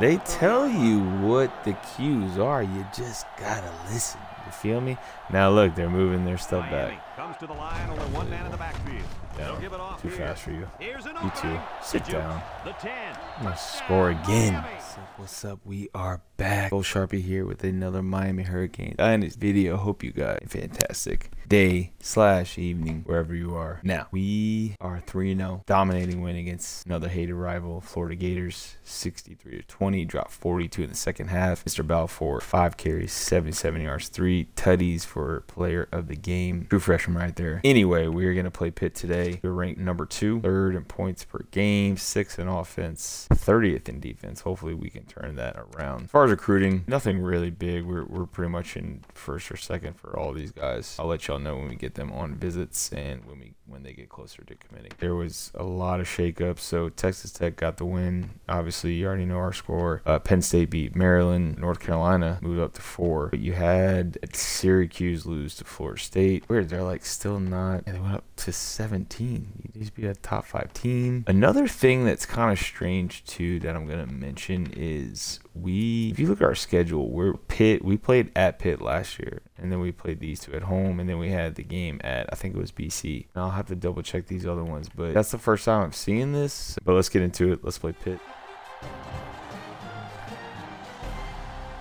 They tell you what the cues are. You just gotta listen. You feel me? Now look, they're moving their stuff back. Comes to the line over one man in the backfield. No, give it off too fast for you. You too. Sit down. I'm gonna score again. What's up? We are back. Old Sharpie here with another Miami Hurricanes. In this video, hope you got a fantastic day/evening wherever you are. Now we are 3-0, dominating win against another hated rival, Florida Gators, 63-20. Dropped 42 in the second half. Mr. Balfour, 5 carries, 77 yards, 3 tutties for player of the game. True freshman right there. Anyway, we're gonna play Pitt today. We're ranked number 2, 3rd in points per game, 6th in offense, 30th in defense. Hopefully we can turn that around. As far as recruiting, nothing really big. We're pretty much in 1st or 2nd for all these guys. I'll let y'all know when we get them on visits and when they get closer to committing. There was a lot of shakeups. So Texas Tech got the win. Obviously, you already know our score. Penn State beat Maryland. North Carolina moved up to 4. But you had Syracuse lose to Florida State. Weird, they're like still not. And they went up to 17. You used to be a top 5 team. Another thing that's kind of strange too that I'm gonna mention is if you look at our schedule, we played at Pitt last year, and then we played these 2 at home, and then we had the game at, I think it was BC. And I'll have to double check these other ones, but that's the first time I'm seeing this. But let's get into it. Let's play Pitt.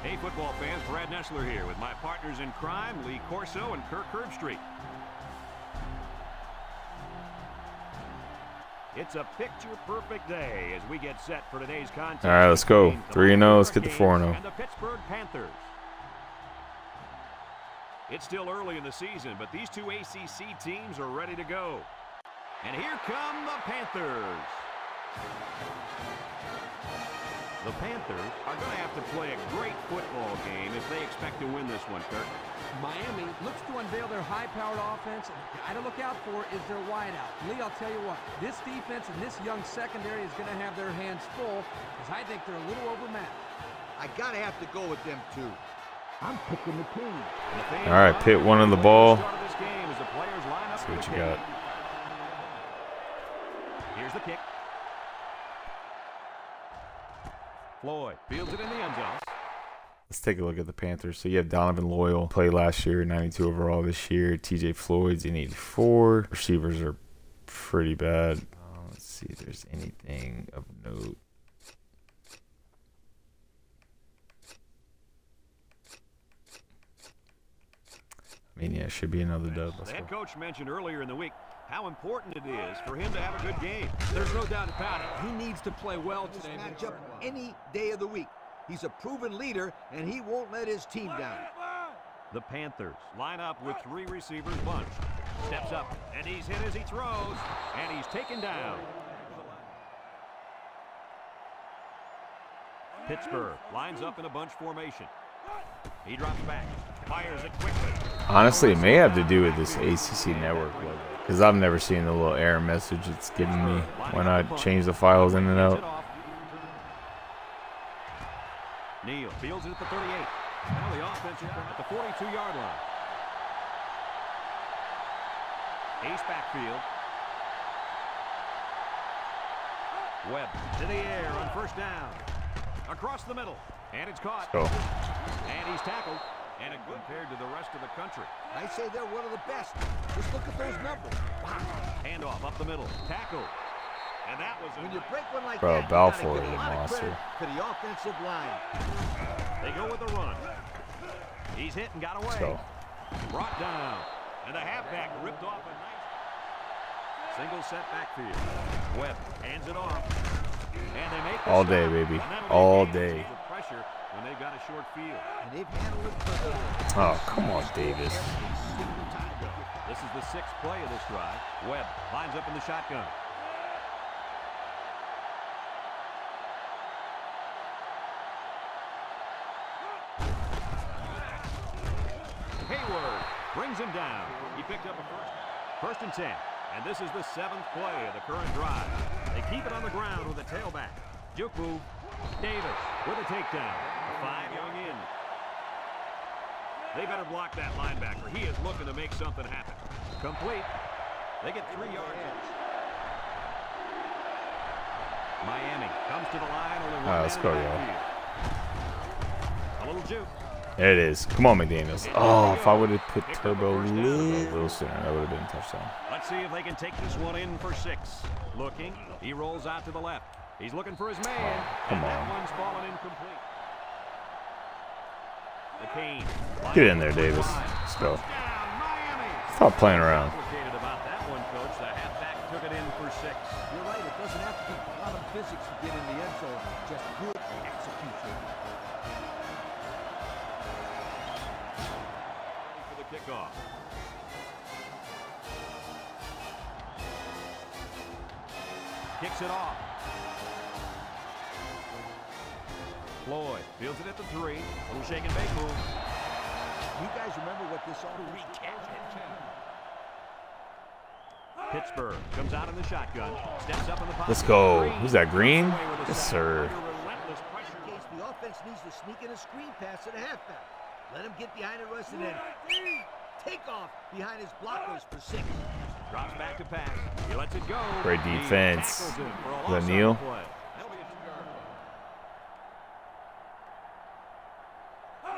Hey football fans, Brad Nessler here with my partners in crime, Lee Corso and Kirk Herbstreit. It's a picture-perfect day as we get set for today's contest. All right, let's go. 3-0, let's get the 4-0. And the Pittsburgh Panthers. It's still early in the season, but these 2 ACC teams are ready to go. And here come the Panthers. The Panthers are going to have to play a great football game if they expect to win this one, Kirk. Miami looks to unveil their high-powered offense, and the guy to look out for is their wideout. Lee, I'll tell you what, this defense and this young secondary is going to have their hands full, because I think they're a little overmatched. I gotta have to go with them too. I'm picking the team. All right, Pitt one on the ball. See what you got. Here's the kick. Floyd fields it in the end zone. Let's take a look at the Panthers. So you have Donovan Loyal, played last year, 92 overall this year. TJ Floyd's in 84. Receivers are pretty bad. Let's see if there's anything of note. I mean, yeah, it should be another dub. The head coach mentioned earlier in the week how important it is for him to have a good game. There's no doubt about it. He needs to play well today. Match up any day of the week. He's a proven leader, and he won't let his team down. The Panthers line up with 3 receivers bunched. Steps up, and he's hit as he throws, and he's taken down. Pittsburgh lines up in a bunch formation. He drops back, fires it quickly. Honestly, it may have to do with this ACC network logo, because I've never seen the little error message it's giving me when I change the files in and out. Neal fields it at the 38. Now the offense is at the 42-yard line. Ace backfield. Webb to the air on 1st down. Across the middle. And it's caught. And he's tackled. And compared to the rest of the country, I say they're one of the best. Just look at those numbers. Wow. Handoff up the middle. Tackle. And that was when you break one like that, Balfour is a monster. To the offensive line. They go with the run. He's hit and got away. Brought down. And the halfback ripped off a nice single set backfield. Webb hands it off. And they make all day, baby. All day. Pressure when they've got a short field. And they've handled it for come on, Davis. This is the 6th play of this drive. Webb lines up in the shotgun. Brings him down. He picked up a first. 1st and 10. And this is the 7th play of the current drive. They keep it on the ground with a tailback. Juku Davis with a takedown. 5 young in. They better block that linebacker. He is looking to make something happen. Complete. They get 3 yards. Miami comes to the line. All right, let's go, y'all. A little juke. There it is. Come on, McDaniels. Oh, if I would have put Turbo a little sooner, that would have been a touchdown. Let's see if they can take this one in for six. Looking. He rolls out to the left. He's looking for his man. Oh, come on. That one's fallen incomplete. Get in there, Davis. Let's go. Stop playing around. Kicks it off. Floyd fields it at the 3. Little shake and bake move. You guys remember what this ought to recap it. Pittsburgh comes out in the shotgun. Steps up in the pocket. Let's go. Who's that, Green? Yes, sir. In case the offense needs to sneak in a screen pass to the halfback. Let him get behind the rush and then take off behind his blockers for 6. Drops back to pass. He lets it go. Great defense. Lanneal.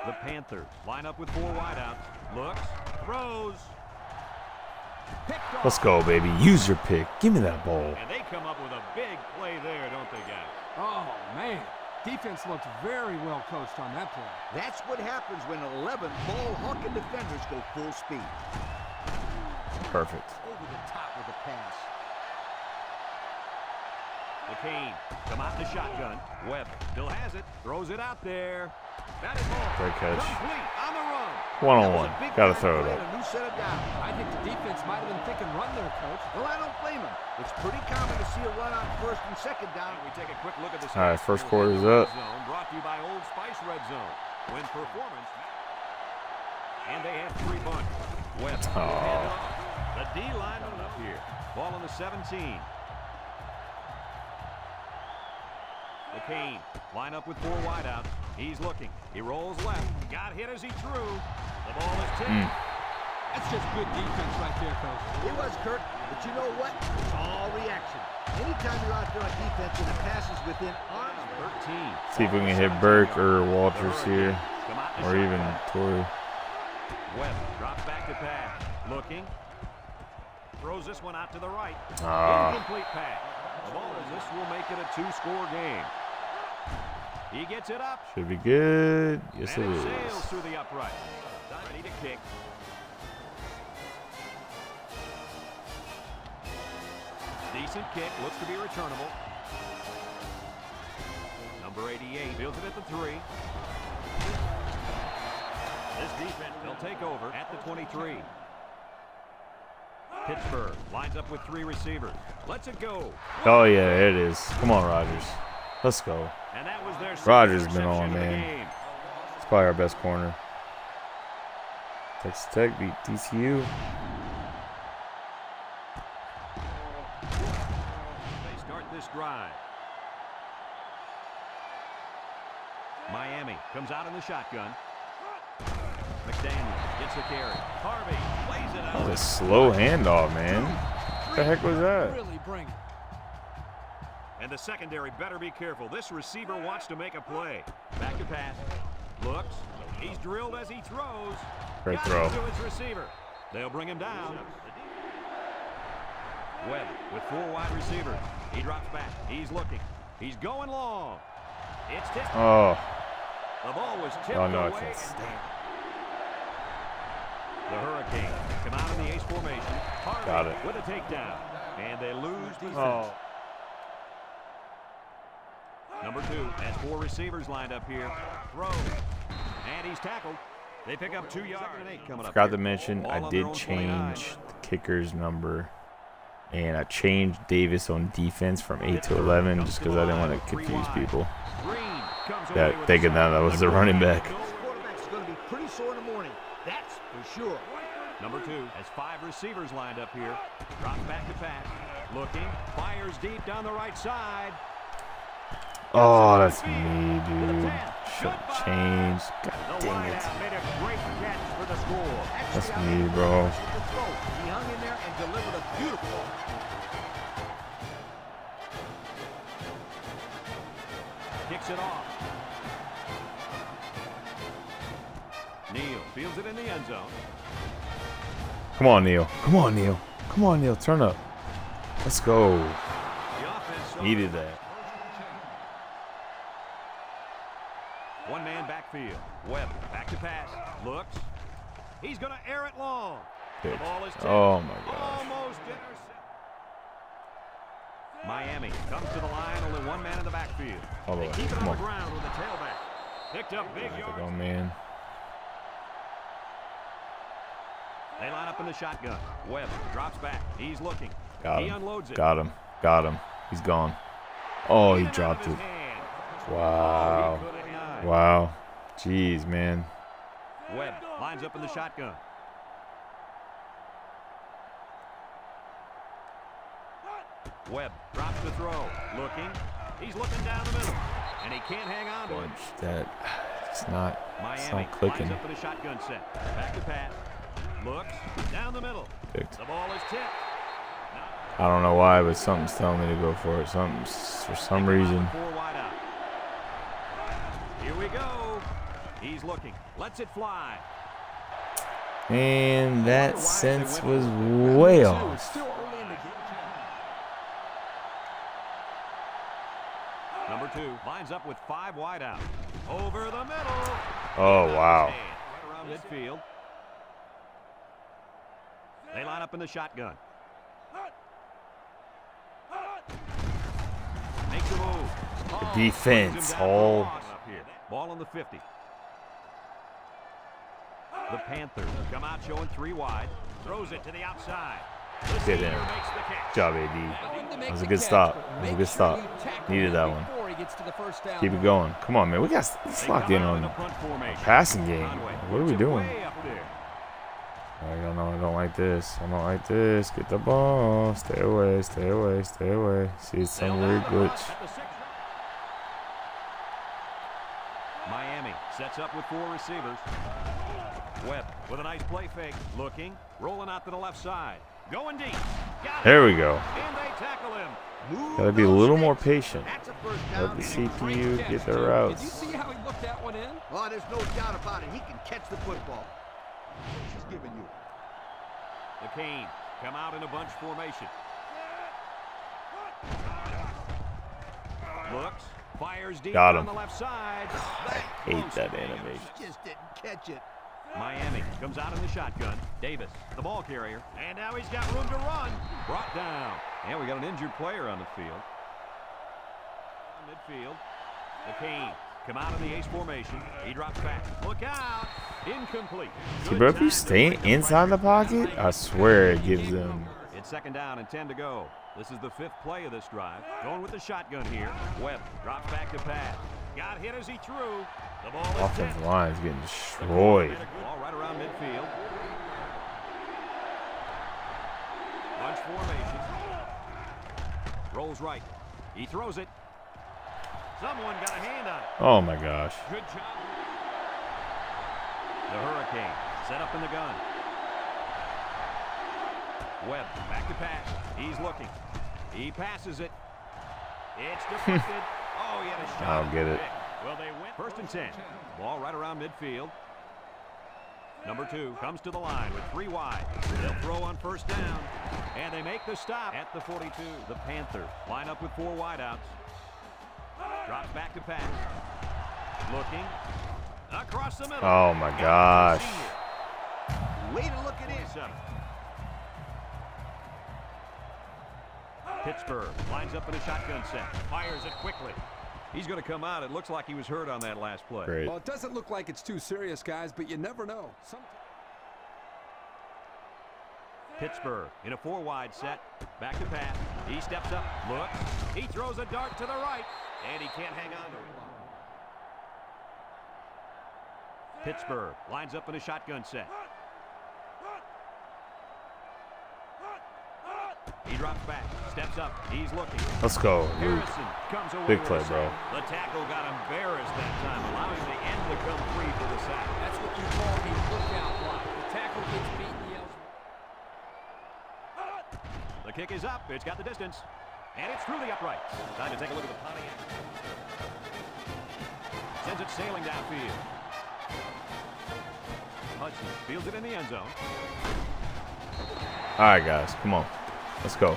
The Panthers line up with 4 wideouts. Looks, throws. Let's go, baby. Use your pick. Give me that ball. And they come up with a big play there, don't they, guys? Oh, man. Defense looked very well coached on that play. That's what happens when 11 ball-hawking defenders go full speed. Perfect. Over the top with the pass. McCain, come out the shotgun. Webb still has it. Throws it out there. That is ball. Great catch. On the run. One-on-one. Got to throw it up. I think the defense might have been thinking run there, Coach. Well, I don't blame him. It's pretty common to see a run on first and second down. We take a quick look at this. All right, first quarter is up. Brought to you by Old Spice Red Zone. When performance. And they have 3 bunts. Webb. The D-line up here. Ball on the 17. McCain line up with 4 wideouts. He's looking. He rolls left. Got hit as he threw. The ball is tipped. That's just good defense right there, Coach. It was, Kirk. But you know what? It's all reaction. Anytime you're out there on defense and the pass is within arms. 13. See if we can hit Burke or Walters here. Or even Torrey. Webb drops back to pass. Looking. Throws this one out to the right. Incomplete pass. The ball is this will make it a 2-score game. He gets it up. Should be good. Yes, and it sails through the upright. Ready to kick. Decent kick. Looks to be returnable. Number 88 builds it at the 3. This defense will take over at the 23. Pittsburgh lines up with 3 receivers. Let's it go. Oh, yeah, there it is. Come on, Rodgers. Let's go. And that was their Rodgers been on, man. It's probably our best corner. Texas Tech beat TCU. They start this drive. Miami comes out in the shotgun. McDaniel gets the carry. Harvey plays it out. That was a slow handoff, man. What the heck was that? Really bring it. And the secondary better be careful. This receiver wants to make a play. Back to pass. Looks. He's drilled as he throws. Great throw. To his receiver. They'll bring him down. Webb with 4 wide receivers. He drops back. He's looking. He's going long. It's tipped. Oh. The ball was tipped away. I can't stand. The Hurricane come out in the ace formation. Harvey got it. With a takedown. And they lose defense. Oh. Number 2 has 4 receivers lined up here. Throw. And he's tackled. They pick up 2 yards and 8 coming up. Forgot to mention I did change the kicker's number. And I changed Davis on defense from 8 to 11 just because I didn't want to confuse people. That thinking that was the running back. Sure. Number 2 has 5 receivers lined up here. Drops back to pass. Looking. Fires deep down the right side. Oh, that's me, dude. Should change. God dang it. That's me, bro. He hung in there and delivered a beautiful. dumps it off. Neal fields it in the end zone. Come on, Neal. Come on, Neal. Come on, Neal. Turn up. Let's go. Needed that. One man backfield. Webb back to pass. Looks. He's going to air it long. The ball is tipped. Oh, my gosh. Almost intercepted. Miami comes to the line, only one man in the backfield. Oh, they keep it on the ground with a tailback. Picked up big yards. Oh, man. They line up in the shotgun. Webb drops back. He's looking. Got him. He unloads it. Got him. Got him. He's gone. Oh, he dropped it. Wow. Wow. Jeez, man. Webb lines up in the shotgun. Webb drops the throw. Looking. He's looking down the middle. And he can't hang on to it. That it's not clicking. Miami lines up in a shotgun set. Back to pass. Looks down the middle. Picked. The ball is tipped. I don't know why, but something's telling me to go for it. Something's for some reason. Here we go. He's looking. Lets it fly. And that sense was way off. Number two lines up with 5 wide out. Over the middle. Oh, wow. Right around midfield. They line up in the shotgun. Makes a move. The defense. All. Ball on the 50. The Panthers come out showing 3 wide. Throws it to the outside. Get in. Good job, AD. That was a good stop. That was a good stop. Needed that one. Keep it going. Come on, man. We got locked in on a passing game. What are we doing? I don't know. I don't like this. I don't like this. Get the ball. Stay away. Stay away. Stay away. See, it's some weird glitch. Miami sets up with 4 receivers. Webb with a nice play fake. Looking. Rolling out to the left side. Going deep. There we go. And they tackle him. Gotta be a little more patient. Let the CPU get their routes. Did you see how he looked that one in? Well, there's no doubt about it. He can catch the football. She's giving you. The Canes come out in a bunch formation. Looks, fires deep on the left side. I hate that animation. She just didn't catch it. Miami comes out in the shotgun. Davis, the ball carrier, and now he's got room to run. Brought down. And we got an injured player on the field. Midfield. The Cane come out in the ace formation. He drops back. Look out. Incomplete. See, bro, if you stay inside the pocket, I swear it gives them. It's second down and 10 to go. This is the 5th play of this drive. Going with the shotgun here. Webb drops back to pass. Got hit as he threw. The ball is offensive line is getting destroyed. Ball right around midfield. Bunch formation. Rolls right. He throws it. Someone got a hand on it. Oh my gosh. Good job. The Hurricane set up in the gun. Webb back to pass. He's looking. He passes it. It's deflected. Oh, he had a shot. I'll get it. Well, they win. First and 10. Ball right around midfield. Number 2 comes to the line with 3 wide. They'll throw on first down. And they make the stop at the 42. The Panthers line up with 4 wideouts. Drops back to pass. Looking. Across the middle. Oh, my gosh. Way to look at his up. Pittsburgh lines up in a shotgun set. Fires it quickly. He's going to come out. It looks like he was hurt on that last play. Great. Well, it doesn't look like it's too serious, guys, but you never know. Pittsburgh in a 4 wide set. Back to pass. He steps up. Looks. He throws a dart to the right. And he can't hang on to it. Pittsburgh lines up in a shotgun set. He drops back, steps up, he's looking. Let's go, Luke. Big play, bro. The tackle got embarrassed that time, allowing the end to come free for the sack. That's what you call the lookout block. The tackle gets beaten, yells. The kick is up, it's got the distance, and it's through the uprights. Time to take a look at the punting. sends it sailing downfield. Hudson fields it in the end zone. All right, guys, come on. Let's go.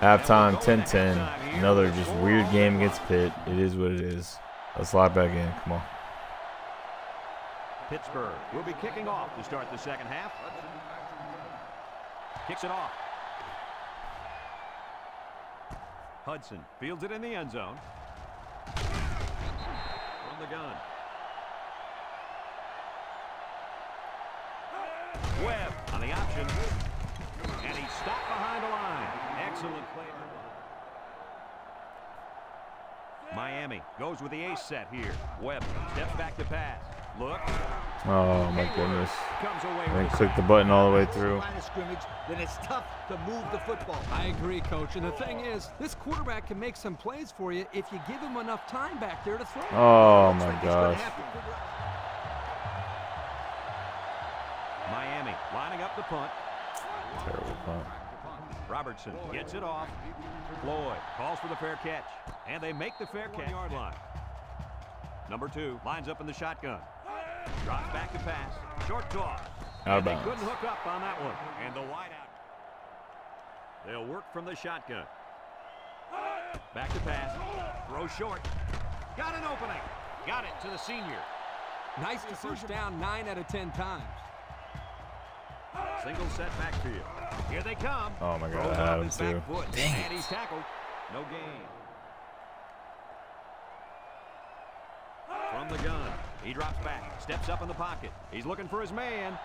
Halftime, 10-10. Another just weird game against Pitt. It is what it is. Let's slide back in. Come on. Pittsburgh will be kicking off to start the second half. Kicks it off. Hudson fields it in the end zone. From the gun. Webb on the option. And he stopped behind the line. Excellent play. Miami goes with the ace set here. Webb steps back to pass. Look. Oh my goodness. And click the button all the way through. Then it's tough to move the football. I agree, coach. And the thing is, this quarterback can make some plays for you if you give him enough time back there to throw. Oh my gosh. Miami lining up the punt. Terrible punt. Robertson gets it off. Floyd calls for the fair catch. And they make the fair catch. Yard line. Number two lines up in the shotgun. Drops back to pass. Short toss. Out of bounds. They couldn't hook up on that one. And the wide out. They'll work from the shotgun. Back to pass. Throw short. Got an opening. Got it to the senior. Nice to first down 9 out of 10 times. Single set back field. Here they come. Oh my God, I had him too. Dang. And he's tackled. No gain. From the gun. He drops back, steps up in the pocket. He's looking for his man.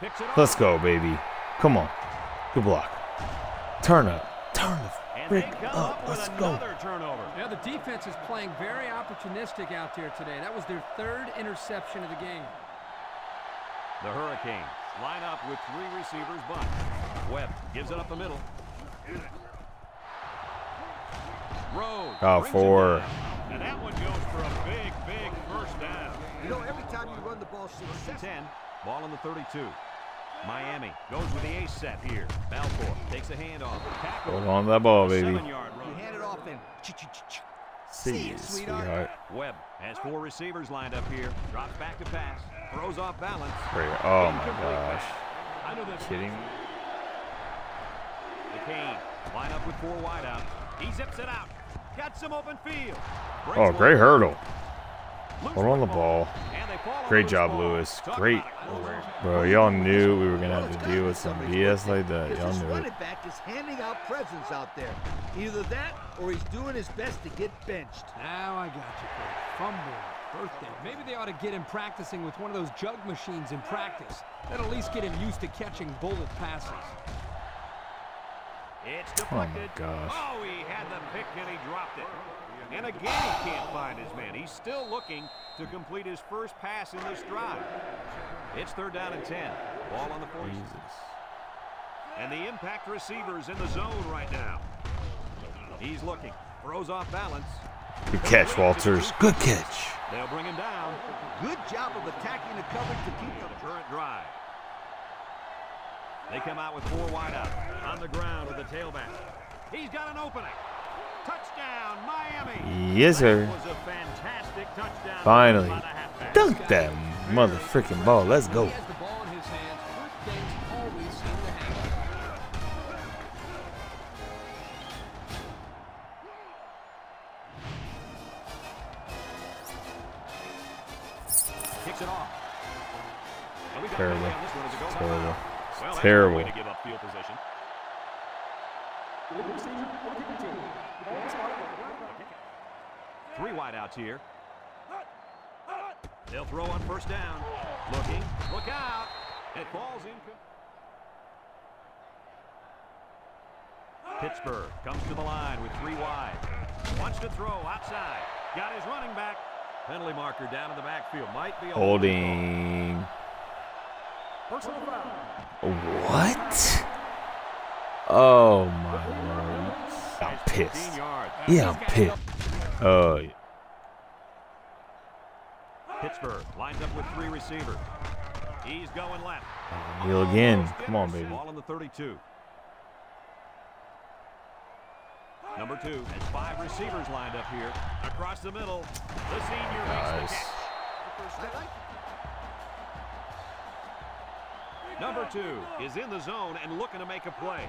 Picks it up. Let's go, baby. Come on. Good block. Turn up. Turn the frick up. Let's go. Yeah, the defense is playing very opportunistic out there today. That was their third interception of the game. The Hurricanes line up with three receivers, but Webb gives it up the middle. Rhodes. Balfour. And that one goes for a big, big first down. You know, every time you run the ball, 6-10, ball on the 32. Miami goes with the ace set here. Balfour takes a handoff. Hold on to that ball, baby. You hand it off then. See you, sweetheart. Webb has four receivers lined up here. Drops back to pass. Throws off balance. Oh, my gosh. I know that's kidding me. McCain line up with four wideouts. He zips it out. Got some open field. Oh, great hurdle. Hold on the ball. Great job, Lewis. Great. Bro, y'all knew we were going to have to deal with some BS like that. Y'all knew it. Running back is handing out presents out there. Either that or he's doing his best to get benched. Now I got you, Coach. Fumble, birthday. Maybe they ought to get him practicing with one of those jug machines in practice. That'll at least get him used to catching bullet passes. It's deflected. Oh, my gosh. Oh, he had the pick and he dropped it. And again, he can't find his man. He's still looking to complete his first pass in this drive. It's 3rd down and 10. Ball on the 40. Jesus. And the impact receiver's in the zone right now. He's looking. Throws off balance. Good catch, Walters. Good catch. They'll bring him down. Good job of attacking the coverage to keep the current drive. They come out with four wide out. On the ground with the tailback. He's got an opening. Touchdown, Miami. Yes, sir. That was a fantastic touchdown. Finally. Dunk that motherfucking ball. Let's go. Kicks it off. Terrible. Terrible. Terrible. Way to give up field position. Three wideouts here. They'll throw on first down. Looking. Look out. It falls in. Pittsburgh comes to the line with three wide. Wants to throw outside. Got his running back. Penalty marker down in the backfield. Might be holding. Personal foul. What? Oh my Lord. I'm pissed. Yeah, I'm pissed. Oh yeah. Pittsburgh lines up with three receivers. He's going left. Heal again. Come on, baby. Ball in the 32. number 2, and 5 receivers lined up here. Across the middle, the senior makes the catch. Number 2 is in the zone and looking to make a play.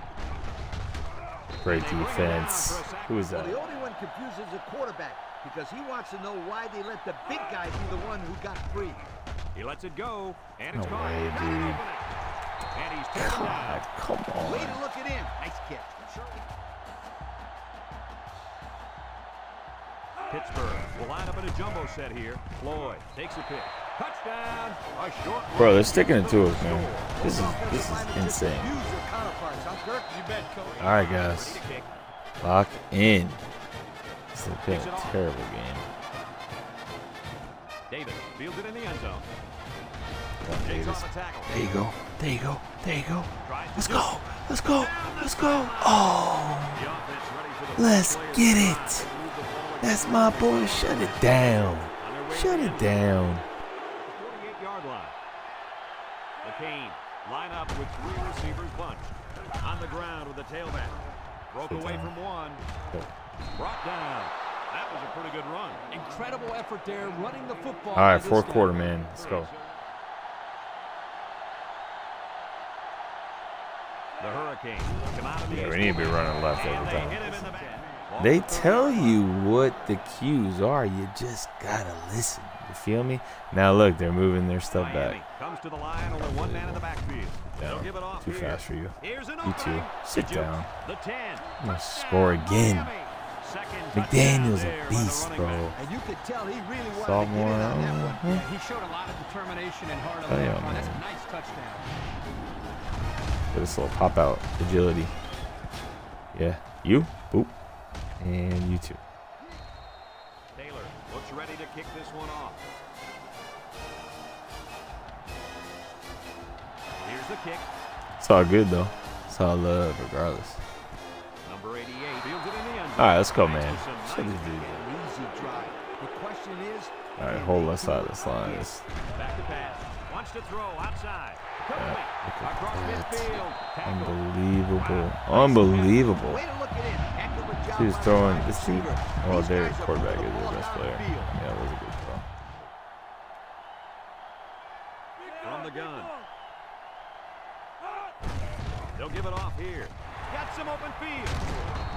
Great defense. Who is that? Well, the only one confused is the quarterback, because he wants to know why they let the big guy be the one who got free. He lets it go, and it's gone. And he's taken down. Come on. Way to look it in. Nice catch. Pittsburgh will line up in a jumbo set here. Floyd takes a pick. Touchdown. A short. Bro, they're sticking it to us, man. This is insane. All right, guys. Lock in. This has been a terrible game. Davis fields it in the end zone. There you go. There you go. There you go. Let's go. Let's go. Let's go. Oh. Let's get it. That's my boy. Shut it down. Shut it down. 48-yard line. McCain line up with 3 receivers bunched. On the ground with the tailback. Broke away from one. Brought down. That was a pretty good run. Incredible effort there running the football. All right, fourth quarter, man. Let's go. The Hurricanes come out of the we need to be running left every time. They tell you what the cues are. You just gotta listen. You feel me? Now look, they're moving their stuff back. Comes to the line, only one man in the backfield. Down. Too fast for you. You too. Sit down. I'm gonna score again. McDaniel's a beast, bro. Sophomore. He showed a lot of determination and heart on that. That's a nice touchdown. Get this little pop out agility. Yeah, you, boop, and you too. Taylor looks ready to kick this one off. Here's the kick. It's all good though. It's all love, regardless. Alright, let's go, man. Alright, hold left side of this line. Unbelievable. Unbelievable. He's throwing this dude. Oh, their quarterback is their best player. Yeah, that was a good throw. From the gun. They'll give it off here. Got some open field.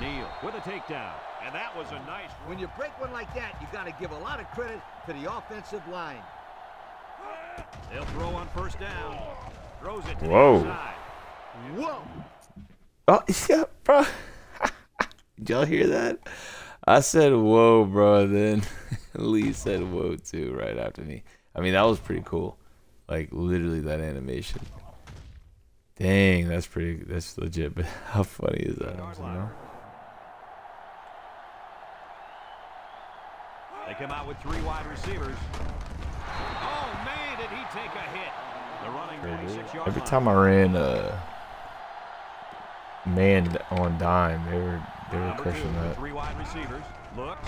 Neal with a takedown, and that was a nice run. When you break one like that, you got to give a lot of credit to the offensive line. They'll throw on first down. Throws it to the side. Whoa. Oh, yeah, bro. Did y'all hear that? I said whoa, bro. Then Lee said whoa, too, right after me. I mean, that was pretty cool. Like, literally, that animation. Dang, that's pretty, that's legit, but how funny is that? You know? They come out with 3 wide receivers. Oh man, did he take a hit? The running Every time I ran man on dime, they were crushing that. 3 wide receivers. Look,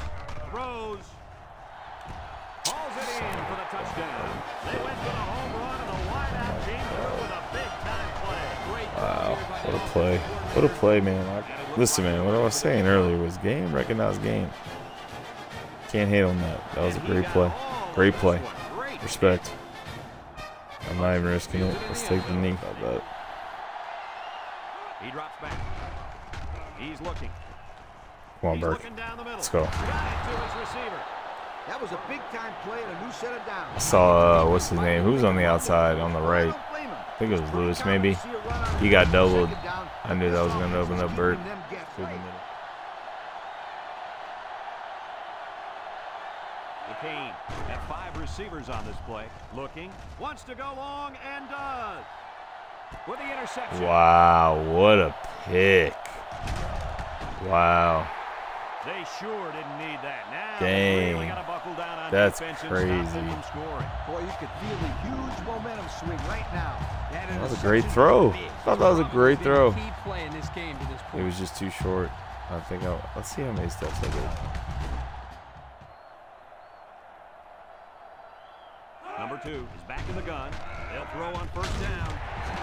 throws. Hauls it in for the touchdown. They went for the home run and the wideout came through with a big time play. Great. Wow, what a play. What a play, man. Listen, man, what I was saying earlier was game, recognize game. Can't hate on that. That was a great play. Great play. Respect. I'm not even risking it. Let's take the knee. I bet. He drops back. He's looking. Come on, Burke. Let's go. That was a big time play and a new set of downs. I saw what's his name? Who's on the outside on the right? I think it was Lewis, maybe. He got doubled. I knew that was going to open up Burke. Kane at 5 receivers on this play. Looking, wants to go long and does. With the interception. Wow, what a pick. Wow. They sure didn't need that. Now dang. Really gotta buckle down on defense and stop them from scoring. Boy, you could feel the huge momentum swing right now. That was a great throw. I thought that was a great throw. It was just too short. I think let's see how many steps I did. Number 2 is back in the gun. They'll throw on first down.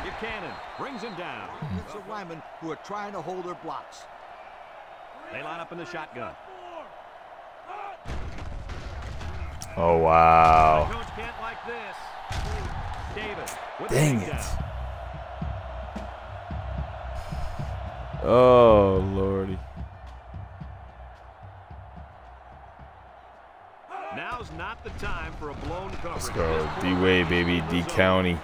Buchanan brings him down. It's a lineman who are trying to hold their blocks. They line up in the shotgun. Oh, wow. Coach can't like this. Davis. Dang it. Oh, Lordy. Now's not the time for a blown coverage. Let's go. D-Way, baby. D-County.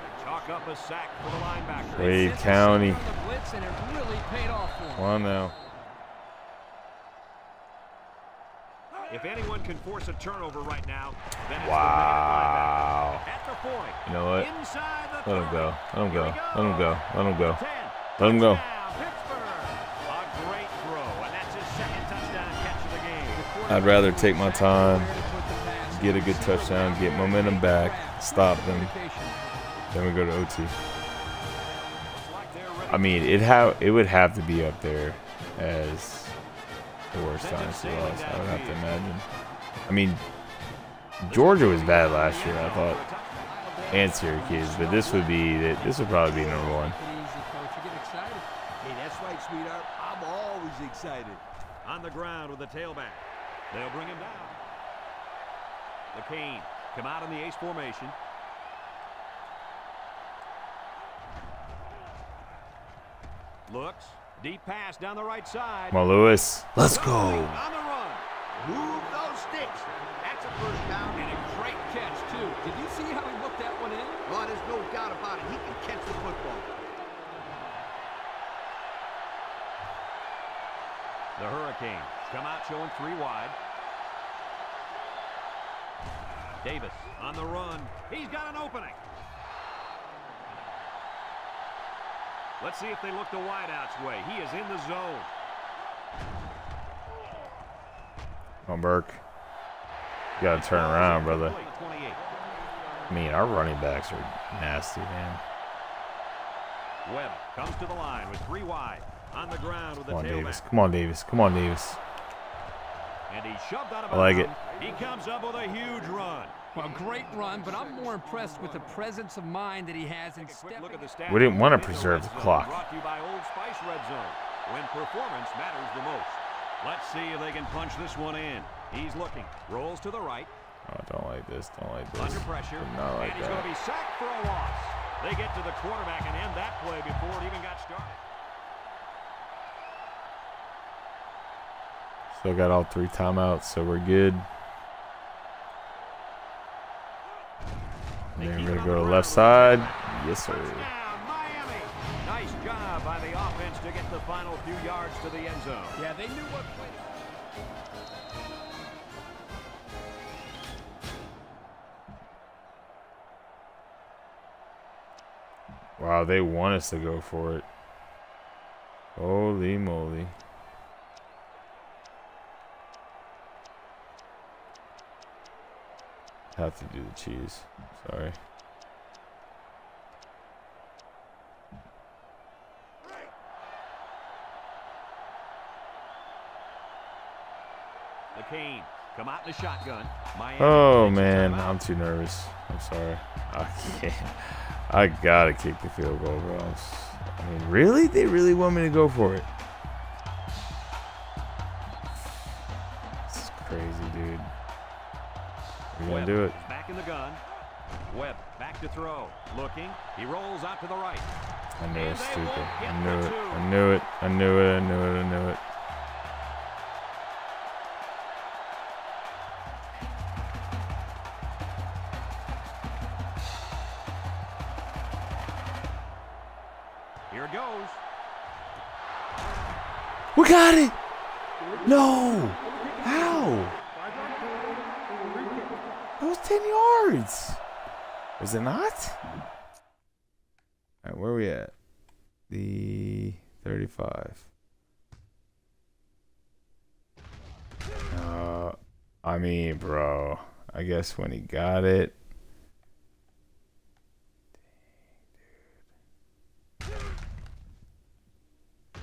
Wade County. Come on now. If anyone can force a turnover right now, that's wow. The man at the point. You know what? Let him go. Let him go. Let him go. Let him go. Let him go. A great throw, and that's his second touchdown catch of the game. I'd rather take my time, get a good touchdown, get momentum back, stop them, then we go to OT. I mean, it would have to be up there as the worst dynasty loss, I would have to imagine. I mean, Georgia was bad last year, I thought, and Syracuse, but this would be that. This would probably be number one. Hey, that's right, sweetheart. I'm always excited. On the ground with the tailback, they'll bring him down. McCain come out in the ace formation. Looks deep pass down the right side. Come on, Lewis. Let's go. On the run. Move those sticks. That's a first down and a great catch too. Did you see how he looked that one in? Well, there's no doubt about it. He can catch the football. The Hurricanes come out showing three wide. Davis on the run. He's got an opening. Let's see if they look the wideout's way. He is in the zone. Come on, Burke. You got to turn around, brother. I mean, our running backs are nasty, man. Webb comes to the line with three wide. On the ground with the tailback. Come on, Davis. Come on, Davis. And he shoved out of I like it. He comes up with a huge run. Well, great run, but I'm more impressed with the presence of mind that he has in stepping. We didn't want to preserve the clock. Brought to you by Old Spice Red Zone, when performance matters the most. Let's see if they can punch this one in. He's looking. Rolls to the right. Oh, don't like this. Don't like this. Under pressure. Not like that. And he's going to be sacked for a loss. They get to the quarterback and end that play before it even got started. Still got all three timeouts, so we're good. And then we're gonna go to the left side. Yes, sir. Miami. Nice job by the offense to get the final few yards to the end zone. Yeah, they knew what play. Wow, they want us to go for it. Holy moly. Have to do the cheese. Sorry. McCain, come out in the shotgun. Oh man, I'm too nervous. I'm sorry. I can't. I gotta kick the field goal, bro. I mean, really? They really want me to go for it? This is crazy, dude. We're gonna do it. Back in the gun. Webb back to throw. Looking. He rolls out to the right. I knew it was stupid. I knew it. I knew it. I knew it. I knew it. I knew it. Here it goes. We got it. No. How? That was 10 yards. Was it not? All right, where are we at? The 35. I mean, bro. I guess when he got it. Dang, dude. I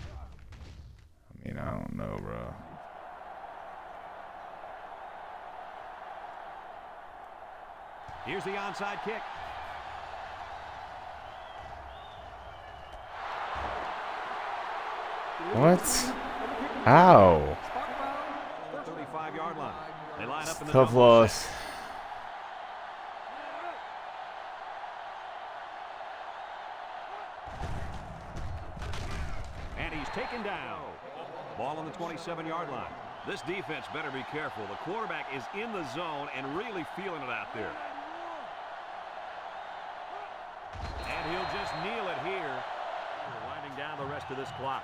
mean, I don't know, bro. Here's the onside kick. What? How? They line up in the tough loss. And he's taken down. Ball on the 27-yard line. This defense better be careful. The quarterback is in the zone and really feeling it out there. And he'll just kneel it here. We're winding down the rest of this clock.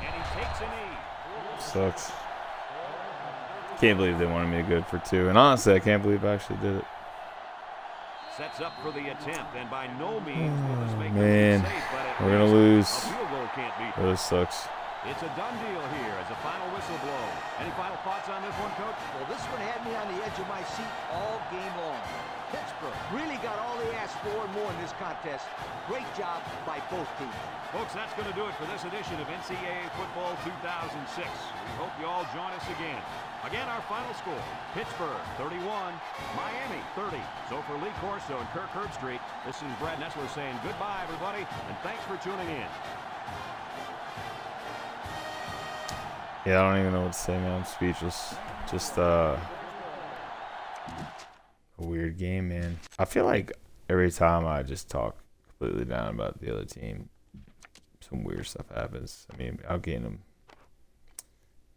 And he takes a knee. Sucks. Can't believe they wanted me to go for two. And honestly, I can't believe I actually did it. Sets up for the attempt, and by no means will this make it safe, but we're gonna lose. That sucks. It's a done deal here as a final whistle blow. Any final thoughts on this one, Coach? Well, this one had me on the edge of my seat all game long. Pittsburgh really got all they asked for and more in this contest. Great job by both teams. Folks, that's going to do it for this edition of NCAA Football 2006. We hope you all join us again. Again, our final score, Pittsburgh 31, Miami 30. So for Lee Corso and Kirk Herbstreit, this is Brad Nessler saying goodbye, everybody, and thanks for tuning in. Yeah, I don't even know what to say, man. I'm speechless. Just a weird game, man. I feel like every time I just talk completely down about the other team, some weird stuff happens. I mean, outgained them.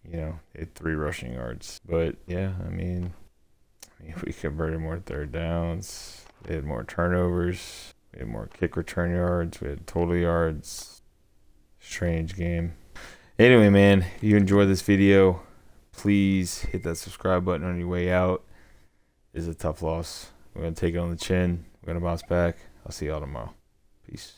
You know, they had 3 rushing yards. But, yeah, I mean, we converted more third downs. They had more turnovers. We had more kick return yards. We had total yards. Strange game. Anyway, man, if you enjoyed this video, please hit that subscribe button on your way out. It's a tough loss. We're going to take it on the chin. We're going to bounce back. I'll see y'all tomorrow. Peace.